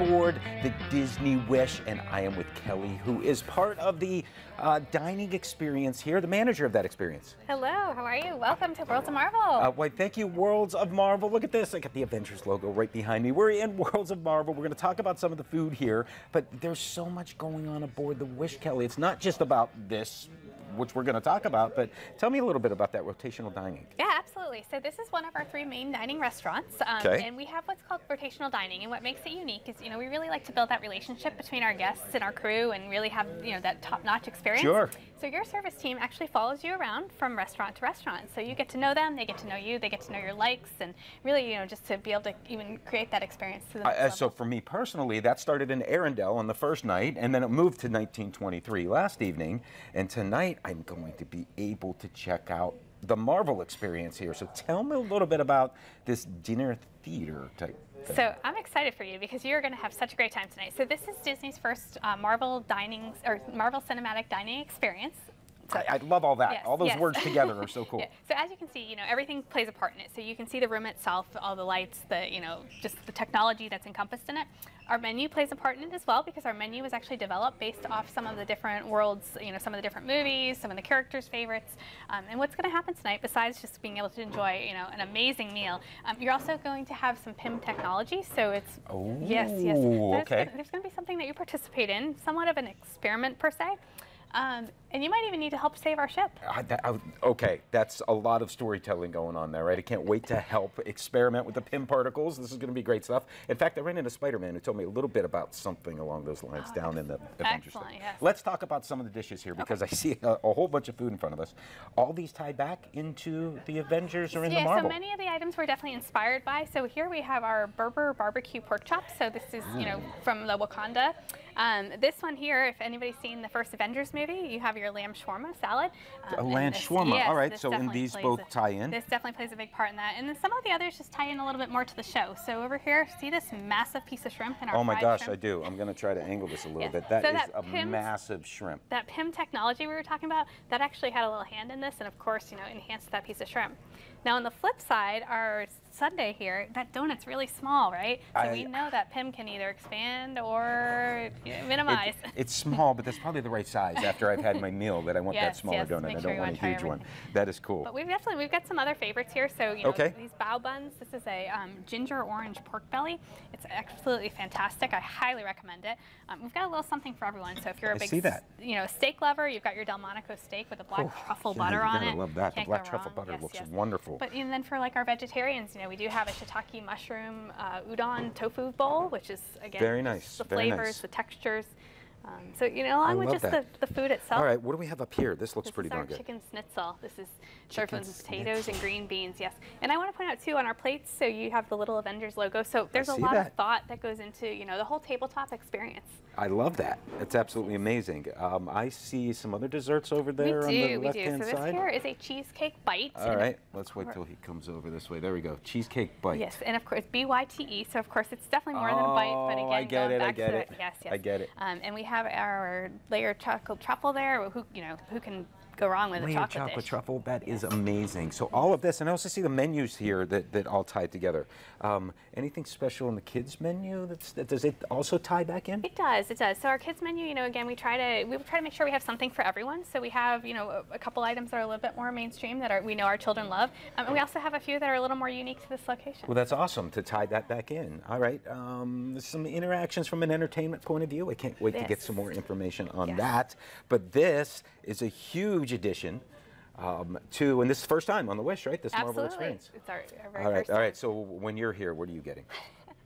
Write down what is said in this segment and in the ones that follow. aboard the Disney Wish, and I am with Kelly, who is part of the dining experience here, the manager of that experience. Hello, how are you? Welcome to Worlds of Marvel. Why, thank you, Worlds of Marvel. Look at this, I got the Avengers logo right behind me. We're in Worlds of Marvel. We're gonna talk about some of the food here, but there's so much going on aboard the Wish, Kelly. It's not just about this, which we're going to talk about, but tell me a little bit about that rotational dining. Yeah, absolutely. So this is one of our three main dining restaurants, and we have what's called rotational dining. And what makes it unique is, you know, we really like to build that relationship between our guests and our crew, and really have, you know, that top-notch experience. Sure. So your service team actually follows you around from restaurant to restaurant. So you get to know them, they get to know you, they get to know your likes, and really, you know, just to be able to even create that experience to them. So for me personally, that started in Arendelle on the first night, and then it moved to 1923 last evening, and tonight I'm going to be able to check out the Marvel experience here. So tell me a little bit about this dinner theater type. So I'm excited for you because you're going to have such a great time tonight. So this is Disney's first Marvel Cinematic Dining Experience. So, I love all that. Yes, all those words together are so cool. Yeah. So as you can see, you know, everything plays a part in it. So you can see the room itself, all the lights, the, you know, just the technology that's encompassed in it. Our menu plays a part in it as well, because our menu was actually developed based off some of the different worlds, you know, some of the different movies, some of the characters' favorites. And what's going to happen tonight, besides just being able to enjoy, you know, an amazing meal, you're also going to have some Pym technology. So it's there's going to be something that you participate in, somewhat of an experiment per se. And you might even need to help save our ship. That's a lot of storytelling going on there, right? I can't wait to help experiment with the Pym Particles. This is going to be great stuff. In fact, I ran into Spider-Man, who told me a little bit about something along those lines down in the Avengers. Yes. Let's talk about some of the dishes here, because I see a whole bunch of food in front of us. All these tie back into the Avengers or in the Marvel. Yeah, so many of the items we're definitely inspired by. So here we have our Berber barbecue pork chops. So this is, you know, from the Wakanda. This one here, if anybody's seen the first Avengers movie, you have your lamb shawarma salad. A lamb shawarma, all right, so and these both tie in. This definitely plays a big part in that. And then some of the others just tie in a little bit more to the show. So over here, see this massive piece of shrimp in our fried shrimp? I do. I'm going to try to angle this a little bit. That is a massive shrimp. That Pym technology we were talking about, that actually had a little hand in this, and of course, you know, enhanced that piece of shrimp. Now on the flip side, our Sunday here, that donut's really small, right? So we know that Pym can either expand or minimize. It's small, but that's probably the right size after I've had my meal, that I want that smaller donut. I don't want a huge one. That is cool. But we've got some other favorites here. So, you know, these bao buns, this is a ginger orange pork belly. It's absolutely fantastic. I highly recommend it. We've got a little something for everyone. So if you're a big, you know, steak lover, you've got your Delmonico steak with a black truffle butter on it. I love that. The black truffle butter looks wonderful. But and then for like our vegetarians, you know, we do have a shiitake mushroom udon tofu bowl, which is, again, very nice. The flavors, the textures. So, you know, along with just the food itself. All right, what do we have up here? This looks pretty darn good. This is our chicken schnitzel. This is served with potatoes and green beans, And I want to point out, too, on our plates, so you have the little Avengers logo. So there's a lot of thought that goes into, you know, the whole tabletop experience. I love that. It's absolutely amazing. I see some other desserts over there on the left-hand side. So this here is a cheesecake bite. All right, let's wait till he comes over this way. There we go, cheesecake bite. Yes, and of course, B-Y-T-E, so of course it's definitely more than a bite, but again, I get it. Yes. I get it. And we have our layered chocolate truffle there. Who can go wrong with a chocolate truffle? That is amazing. So all of this, and I also see the menus here that all tie together. Anything special in the kids menu? Does it also tie back in? It does. It does. So our kids menu, you know, again, we try to make sure we have something for everyone. So we have, you know, a couple items that are a little bit more mainstream that we know our children love, and we also have a few that are a little more unique to this location. Well, that's awesome to tie that back in. All right, some interactions from an entertainment point of view. I can't wait to get some more information on that. But this is a huge addition to, and this is the first time on the Wish, right? This Marvel experience. It's our very first time. All right, so when you're here, what are you getting?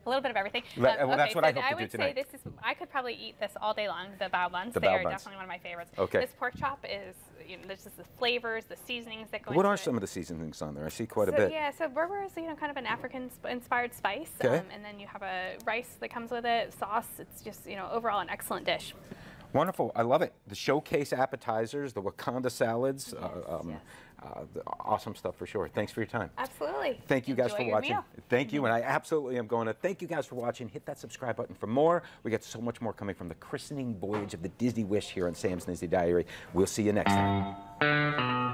A little bit of everything. That's what I hope to do tonight. Say I could probably eat this all day long. The bao buns, they are definitely one of my favorites. Okay. This pork chop is, you know, there's just the flavors, the seasonings that go into it. What are some of the seasonings on there? I see quite a bit. Yeah, so Berber is, you know, kind of an African-inspired spice. And then you have a rice that comes with it, sauce. It's just, you know, overall an excellent dish. Wonderful. I love it. The showcase appetizers, the Wakanda salads, the awesome stuff for sure. Thanks for your time. Absolutely. Thank you guys for watching. Thank you. And I absolutely am going to thank you guys for watching. Hit that subscribe button for more. We got so much more coming from the christening voyage of the Disney Wish here on Sam's Disney Diary. We'll see you next time.